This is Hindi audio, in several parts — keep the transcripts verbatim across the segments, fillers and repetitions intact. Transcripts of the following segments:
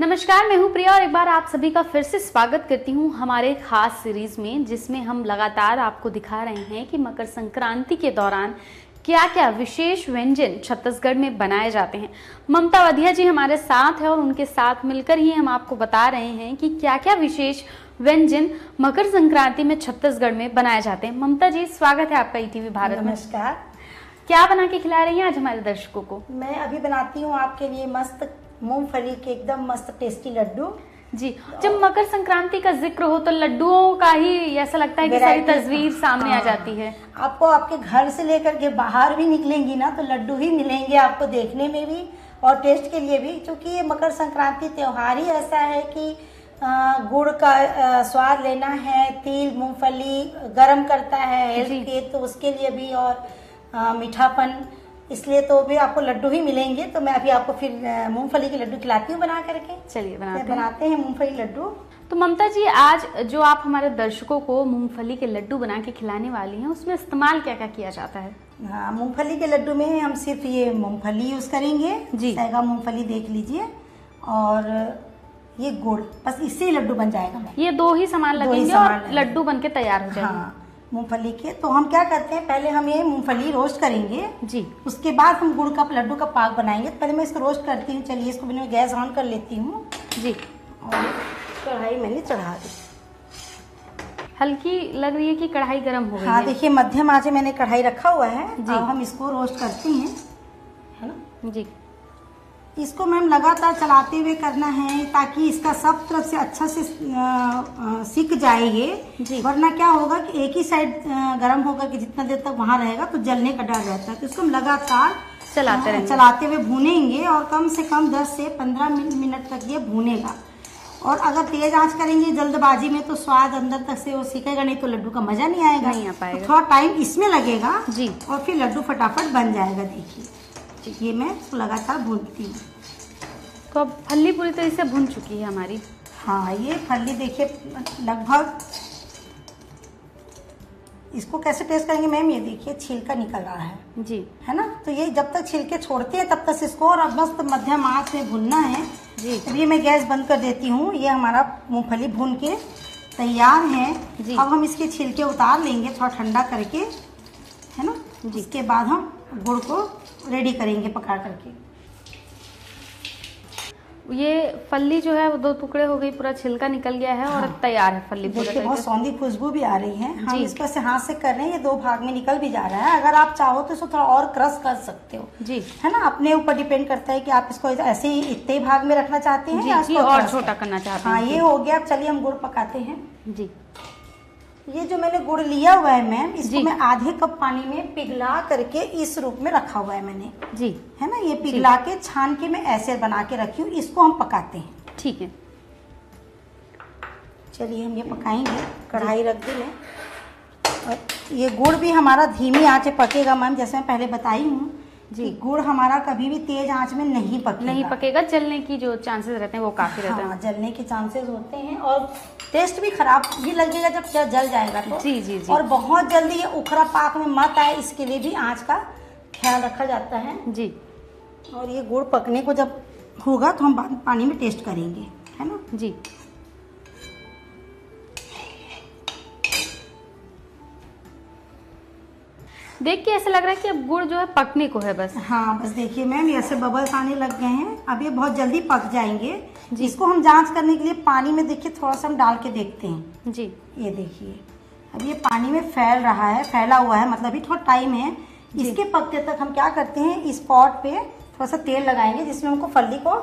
नमस्कार, मैं हूं प्रिया और एक बार आप सभी का फिर से स्वागत करती हूं हमारे खास सीरीज में, जिसमें हम लगातार आपको दिखा रहे हैं कि मकर संक्रांति के दौरान क्या क्या विशेष व्यंजन छत्तीसगढ़ में बनाए जाते हैं। ममता वधिया जी हमारे साथ है और उनके साथ मिलकर ही हम आपको बता रहे हैं कि क्या क्या विशेष व्यंजन मकर संक्रांति में छत्तीसगढ़ में बनाए जाते हैं। ममता जी, स्वागत है आपका ई टीवी भारत में। नमस्कार, क्या बना के खिला रही हैं आज हमारे दर्शकों को? मैं अभी बनाती हूँ आपके लिए मस्त मूंगफली के एकदम मस्त टेस्टी लड्डू। जी, जब मकर संक्रांति का जिक्र हो तो लड्डुओं का ही ऐसा लगता है कि सारी तस्वीर सामने आ जाती है। आपको आपके घर से लेकर के बाहर भी निकलेंगी ना तो लड्डू ही मिलेंगे आपको देखने में भी और टेस्ट के लिए भी, क्योंकि ये मकर संक्रांति त्योहार ही ऐसा है कि गुड़ का स्वाद लेना है। तिल मूंगफली गर्म करता है हेल्थ के, तो उसके लिए भी और मीठापन, इसलिए तो भी आपको लड्डू ही मिलेंगे। तो मैं अभी आपको फिर मूंगफली के लड्डू खिलाती हूँ बना करके। चलिए बनाते, बनाते हैं मूंगफली लड्डू। तो ममता जी, आज जो आप हमारे दर्शकों को मूंगफली के लड्डू बना के खिलाने वाली हैं, उसमें इस्तेमाल क्या क्या किया जाता है? हाँ, मूंगफली के लड्डू में हम सिर्फ ये मूंगफली यूज करेंगे जी, सैगा मूंगफली देख लीजिए, और ये गुड़, बस इससे लड्डू बन जाएगा। ये दो ही सामान लगेंगे और लड्डू बन के तैयार हो जाएंगे मूंगफली के। तो हम क्या करते हैं, पहले हम ये मूंगफली रोस्ट करेंगे जी, उसके बाद हम गुड़ का लड्डू का पाक बनाएंगे। तो पहले मैं इसको रोस्ट करती हूँ। चलिए, इसको मैंने गैस ऑन कर लेती हूँ जी, और कढ़ाई मैंने चढ़ा दी। हल्की लग रही है कि कढ़ाई गर्म हो गई? हाँ, देखिए मध्यम आंच मैंने कढ़ाई रखा हुआ है जी। अब हम इसको रोस्ट करते हैं, है ना जी। इसको मैम लगातार चलाते हुए करना है ताकि इसका सब तरफ से अच्छा से सिक जाए ये, वरना क्या होगा कि एक ही साइड गर्म होकर के जितना देर तक वहाँ रहेगा तो जलने का डर रहता है। तो इसको हम लगातार चलाते रहेंगे, चलाते हुए भूनेंगे और कम से कम दस से पंद्रह मिनट तक ये भूनेगा। और अगर तेज आंच करेंगे जल्दबाजी में तो स्वाद अंदर तक से वो सिकेगा नहीं, तो लड्डू का मजा नहीं आएगा, नहीं आ पाएगा। थोड़ा टाइम इसमें लगेगा जी, और फिर लड्डू फटाफट बन जाएगा। देखिए, ये मैं इसको लगातार भूनती हूँ। तो अब फल्ली पूरी तरह से भून चुकी है हमारी। हाँ, ये फल्ली देखिए लगभग, इसको कैसे टेस्ट करेंगे मैम? ये देखिए छिलका निकल रहा है जी, है ना। तो ये जब तक छिलके छोड़ते हैं तब तक इसको और मस्त मध्यम आंच में भूनना है जी। अब ये मैं गैस बंद कर देती हूँ। ये हमारा मूंगफली भून के तैयार है। अब हम इसके छिलके उतार लेंगे थोड़ा ठंडा करके, है ना। इसके बाद हम गुड़ को रेडी करेंगे पका करके। ये फल्ली जो है वो दो टुकड़े हो गई, पूरा छिलका निकल गया है। हाँ, और तैयार है फल्ली। देखिए बहुत सौंधी खुशबू भी आ रही है। हम हाँ, इस पर से हाथ से कर रहे हैं, ये दो भाग में निकल भी जा रहा है। अगर आप चाहो तो इसको थोड़ा और क्रश कर सकते हो जी, है ना। अपने ऊपर डिपेंड करता है कि आप इसको ऐसे ही इतने भाग में रखना चाहते हैं या इसको और छोटा करना चाहते हैं। हाँ, ये हो गया। अब चलिए हम गुड़ पकाते हैं जी। ये जो मैंने गुड़ लिया हुआ है मैम, इसको मैं आधे कप पानी में पिघला करके इस रूप में रखा हुआ है मैंने जी, है ना। ये पिघला के छान के मैं ऐसे बना के रखी हूँ। इसको हम पकाते हैं, ठीक है। चलिए हम ये पकाएंगे। कढ़ाई रख दी मैं, और ये गुड़ भी हमारा धीमी आंच पकेगा मैम, जैसे मैं पहले बताई हूँ जी। गुड़ हमारा कभी भी तेज आंच में नहीं पकेगा, नहीं पकेगा। जलने की जो चांसेस रहते हैं वो काफी रहते हैं। हाँ, जलने के चांसेस होते हैं और टेस्ट भी खराब भी लगेगा जब क्या जल जाएगा तो जी जी जी। और बहुत जल्दी ये उखरा पाक में मत आए, इसके लिए भी आंच का ख्याल रखा जाता है जी। और ये गुड़ पकने को जब होगा तो हम पानी में टेस्ट करेंगे, है ना जी। देख के ऐसा लग रहा है कि अब गुड़ जो है पकने को है बस। हाँ, बस देखिए मैम ऐसे बबल्स आने लग गए हैं। अब ये बहुत जल्दी पक जाएंगे। इसको हम जांच करने के लिए पानी में देखिए थोड़ा सा हम डाल के देखते हैं जी। ये देखिए अब ये पानी में फैल रहा है, फैला हुआ है, मतलब ये थोड़ा टाइम है। इसके पकते तक हम क्या करते हैं, इस पॉट पे थोड़ा सा तेल लगाएंगे जिसमें हमको फल्ली को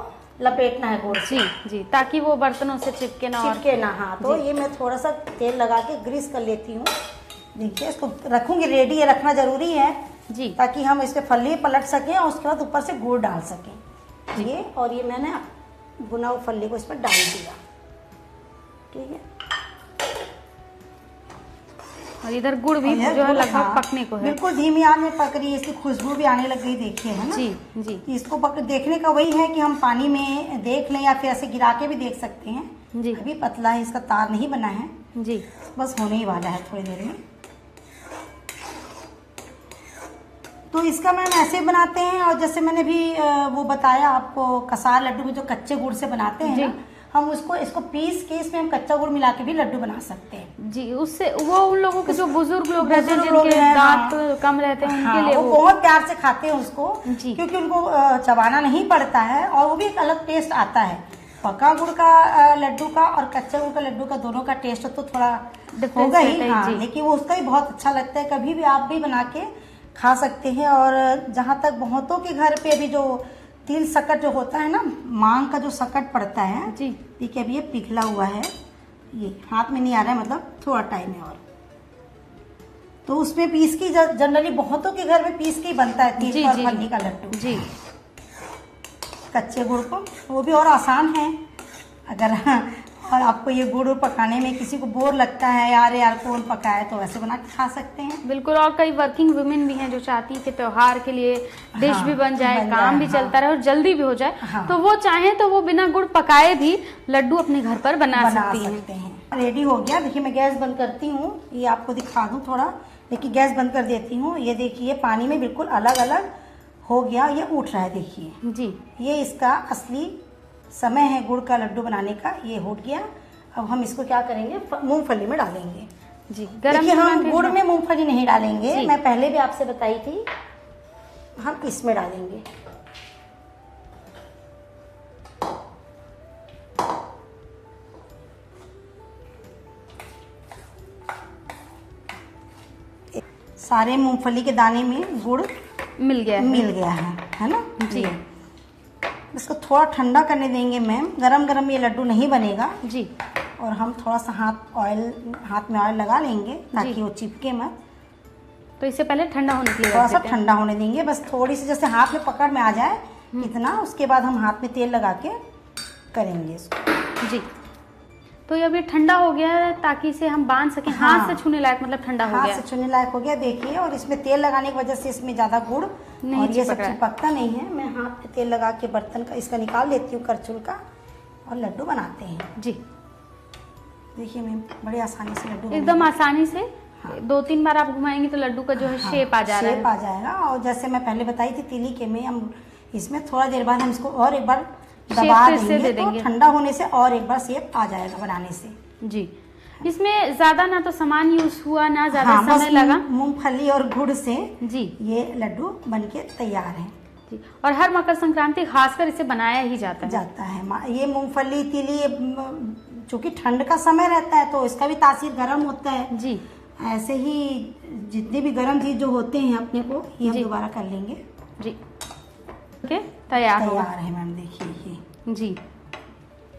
लपेटना है गुड़ जी जी, ताकि वो बर्तनों से चिपके ना चिपके ना हाँ, तो ये मैं थोड़ा सा तेल लगा के ग्रीस कर लेती हूँ। देखिए इसको रखूंगी रेडी, ये रखना जरूरी है जी, ताकि हम इसके फल्ली पलट सकें और उसके बाद ऊपर से गुड़ डाल सकें जी। और ये मैंने भुना हुआ फल्ली को इस पर डाल दिया, ठीक है। और इधर गुड़ भी जो है लगभग पकने को है, बिल्कुल धीमी आंच में पक रही है। इसकी खुशबू भी आने लग गई, देखिए, है ना जी जी। इसको पक देखने का वही है कि हम पानी में देख लें या फिर ऐसे गिरा के भी देख सकते हैं जी। अभी पतला है, इसका तार नहीं बना है जी, बस होने ही वाला है थोड़ी देर में। तो इसका मैम ऐसे बनाते हैं, और जैसे मैंने भी वो बताया आपको कसार लड्डू में जो कच्चे गुड़ से बनाते हैं ना, हम उसको इसको पीस के इसमें हम कच्चा गुड़ मिला के भी लड्डू बना सकते हैं जी। उससे वो उन लोगों के जो बुजुर्ग लोग रहते हैं जिनके दांत कम रहते हैं उनके लिए वो बहुत प्यार से खाते हैं उसको, क्योंकि उनको चबाना नहीं पड़ता है और वो भी एक अलग टेस्ट आता है। पका गुड़ का लड्डू का और कच्चा गुड़ का लड्डू का दोनों का टेस्ट तो थोड़ा होगा ही, हाँ, लेकिन वो उसका भी बहुत अच्छा लगता है। कभी भी आप भी बना के खा सकते हैं। और जहाँ तक बहुतों के घर पे अभी जो तिल सकट जो होता है ना, मांग का जो सकट पड़ता है जी, देखिए अभी ये पिघला हुआ है, ये हाथ में नहीं आ रहा है, मतलब थोड़ा टाइम है और, तो उसमें पीस की जनरली बहुतों के घर में पीस के बनता है तिल और फल्ली का लड्डू जी, कच्चे गुड़ को, वो भी और आसान है। अगर और आपको ये गुड़ पकाने में किसी को बोर लगता है, यार यार कौन पकाए, तो वैसे बना के खा सकते हैं बिल्कुल। और कई वर्किंग वुमेन भी हैं जो चाहती है कि त्योहार के लिए डिश हाँ, भी बन जाए, बन काम जाए, भी हाँ, चलता रहे और जल्दी भी हो जाए, हाँ, तो वो चाहे तो वो बिना गुड़ पकाए भी लड्डू अपने घर पर बना, बना सकती सकते हैं। रेडी हो गया, देखिए मैं गैस बंद करती हूँ, ये आपको दिखा दूँ थोड़ा, देखिए गैस बंद कर देती हूँ। ये देखिए पानी में बिल्कुल अलग अलग हो गया, ये उठ रहा है देखिए जी। ये इसका असली समय है गुड़ का लड्डू बनाने का, ये उठ गया। अब हम इसको क्या करेंगे, मूंगफली में डालेंगे जी। गरम हम गुड़ में मूंगफली नहीं डालेंगे, मैं पहले भी आपसे बताई थी, हम इसमें डालेंगे। सारे मूंगफली के दाने में गुड़ मिल गया है। मिल गया है है ना जी। इसको थोड़ा ठंडा करने देंगे मैम, गरम गरम ये लड्डू नहीं बनेगा जी। और हम थोड़ा सा हाथ ऑयल हाथ में ऑयल लगा लेंगे ताकि वो चिपके मत, तो इससे पहले ठंडा होने के लिए थोड़ा सा ठंडा होने देंगे, बस थोड़ी सी जैसे हाथ में पकड़ में आ जाए इतना। उसके बाद हम हाथ में तेल लगा के करेंगे इसको जी। तो ये अभी ठंडा हो गया है ताकि इसे हम बांध सके, हाँ, हाथ से छूने लायक, मतलब ठंडा हो गया, हाथ से छूने लायक हो गया देखिए। और इसमें तेल लगाने की वजह से इसमें ज्यादा गुड़ नहीं और ये सब चिपकता नहीं है। मैं हाथ पे तेल लगा के बर्तन का इसका निकाल लेती हूँ करछुल का, और लड्डू बनाते हैं जी। देखिए मैम बड़े आसानी से लड्डू, एकदम आसानी से, दो तीन बार आप घुमाएंगे तो लड्डू का जो है शेप आ जाएगा। और जैसे मैं पहले बताई थी तिली के में, हम इसमें थोड़ा देर बाद हम इसको और एक बार दबा देंगे, दे देंगे। तो ठंडा होने से और एक बार सेब आ जाएगा बनाने से जी। इसमें ज्यादा ना तो सामान यूज हुआ ना ज्यादा हाँ, समय लगा, मूंगफली और गुड़ से जी ये लड्डू बनके तैयार है जी। और हर मकर संक्रांति खासकर इसे बनाया ही जाता है जाता है ये मूंगफली तिली, चूंकि ठंड का समय रहता है तो इसका भी तासीर गर्म होता है जी। ऐसे ही जितने भी गर्म चीज जो होते हैं अपने को, ये हम दोबारा कर लेंगे जी। ओके तैयार तैयार है मैम, देखिए ये जी।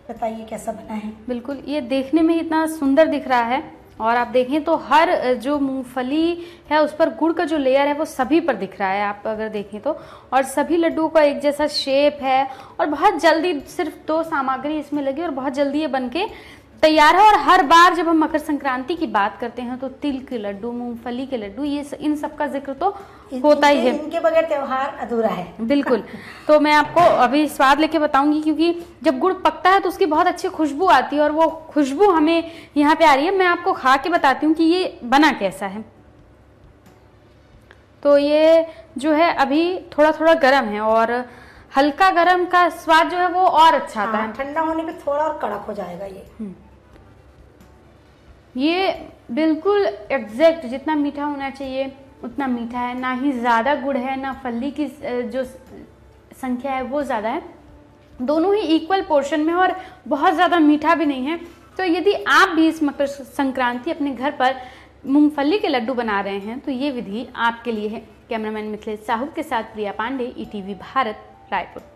बताइए कैसा बना है। बिल्कुल, ये देखने में इतना सुंदर दिख रहा है, और आप देखें तो हर जो मूंगफली है उस पर गुड़ का जो लेयर है वो सभी पर दिख रहा है, आप अगर देखें तो। और सभी लड्डू का एक जैसा शेप है, और बहुत जल्दी सिर्फ दो सामग्री इसमें लगी और बहुत जल्दी ये बनके तैयार है। और हर बार जब हम मकर संक्रांति की बात करते हैं तो तिल के लड्डू, मूंगफली के लड्डू, ये इन सब का जिक्र तो होता ही है, इनके बगैर त्योहार अधूरा है बिल्कुल। तो मैं आपको अभी स्वाद लेके बताऊंगी, क्योंकि जब गुड़ पकता है तो उसकी बहुत अच्छी खुशबू आती है, और वो खुशबू हमें यहाँ पे आ रही है। मैं आपको खा के बताती हूँ कि ये बना कैसा है। तो ये जो है अभी थोड़ा थोड़ा गर्म है, और हल्का गर्म का स्वाद जो है वो और अच्छा आता है। ठंडा होने पे थोड़ा और कड़क हो जाएगा ये। ये बिल्कुल एग्जैक्ट जितना मीठा होना चाहिए उतना मीठा है, ना ही ज़्यादा गुड़ है ना फल्ली की जो संख्या है वो ज़्यादा है, दोनों ही इक्वल पोर्शन में, और बहुत ज़्यादा मीठा भी नहीं है। तो यदि आप भी इस मकर संक्रांति अपने घर पर मूंगफली के लड्डू बना रहे हैं तो ये विधि आपके लिए है। कैमरामैन मिथिलेश साहू के साथ प्रिया पांडे, ई टीवी भारत, रायपुर।